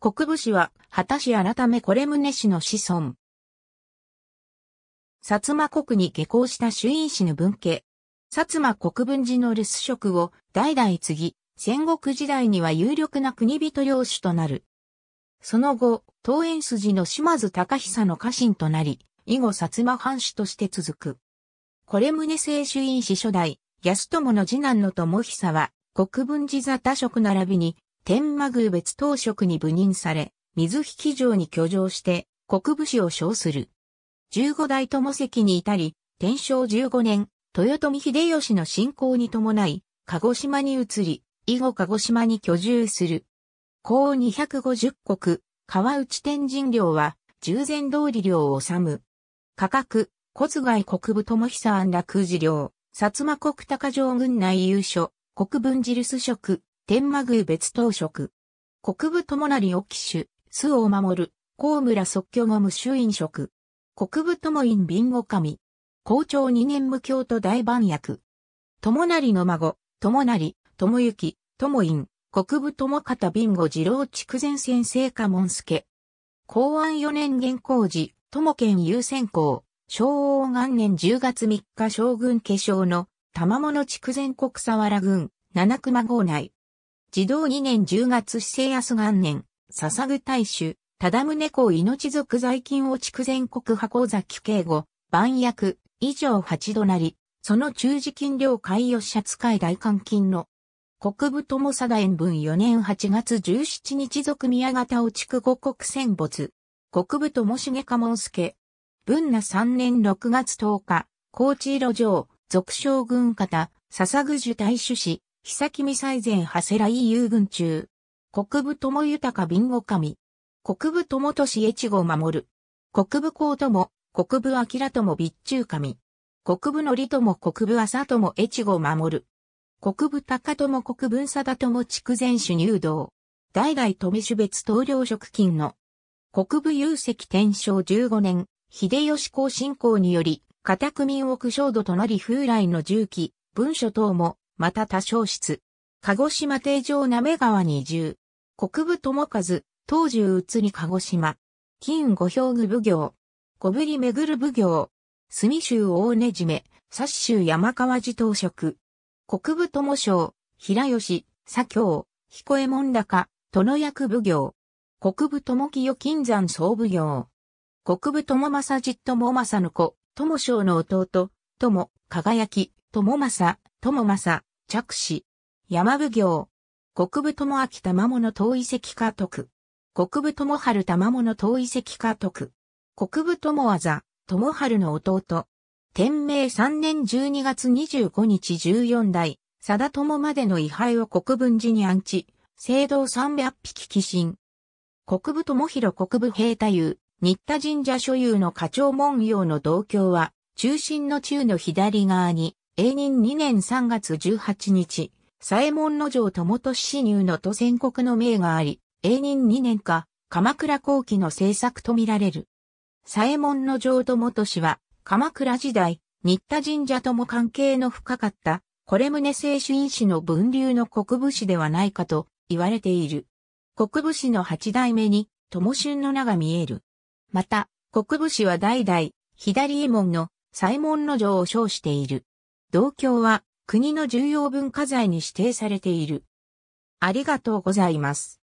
国府氏は、波多氏改め惟宗氏の子孫。薩摩国に下校した朱印氏の分家。薩摩国分寺の留守職を代々継ぎ、戦国時代には有力な国人領主となる。その後、東園筋の島津隆久の家臣となり、以後薩摩藩主として続く。惟宗正朱印氏初代、安友の次男の友久は、国分寺座多職並びに、天満宮別当職に部任され、水引城に居城して、国府氏を称する。15代友関に至り、天正15年、豊臣秀吉の侵攻に伴い、鹿児島に移り、以後鹿児島に居住する。公250石、川内天神領は、従前通り領を治む。価格、骨外国府友久安楽寺領、薩摩国高城郡内有所、国分寺留守職、天満宮別当職。国府友成を寄守、周を守る、高村即居後無朱印職。国府友院備後守。校長2年無教徒大番役。友成の孫、友成、友幸、友院、国府友方備後次郎筑前先生家門助。弘安4年元光寺、友見祐専公。昭応元年10月3日将軍化粧の、玉物筑前国佐原郡、七熊郷内。治道2年10月至正安元年、笹具大主、忠宗公命続在勤を筑前国派神崎警護、番役、以上8度なり、その中時勤領海吉社使い代官金の、国府友貞延文4年8月17日属宮方を築五国戦没、国府友重家門助、文那3年6月10日、高知路上、属将軍方、笹具寿大主使、久木最前長谷来遊軍中。国府友豊備後守。国府友俊越後守。国府公友、国府明友備中守。国府則友、国府浅友越後守。国府高友、国分貞友筑前主入道。代々富主別当領職勤の。国府祐石天正15年、秀吉公信公により、家宅民億商土となり風来の重機、文書等も、また多少出。鹿児島定城滑川に移住。国府友和、当住移り鹿児島。金五兵具奉行。小振り巡る奉行。住州大根締、薩州山川寺当職。国府友章、平吉、左京、彦右衛門高、殿役奉行。国府友清金山総奉行。国府友正実友正の子、友章の弟、友、輝き、友正、友正。着氏、山奉行、国府友明玉物等遺跡家督、国府友春玉物等遺跡家督、国府友技、友春の弟、天明3年12月25日14代、貞友までの位牌を国分寺に安置、聖堂300匹寄進。国府友広国府平太夫、新田神社所有の花鳥文様の銅鏡は、中心の中の左側に、永仁2年3月18日、左衛門之丞友俊氏入のと宣告の銘があり、永仁2年か、鎌倉後期の制作とみられる。左衛門之丞友俊は、鎌倉時代、新田神社とも関係の深かった、惟宗正朱印氏の分流の国府氏ではないかと言われている。国府氏の8代目に、友俊の名が見える。また、国府氏は代々、左衛門の左衛門之丞を称している。銅鏡は国の重要文化財に指定されている。ありがとうございます。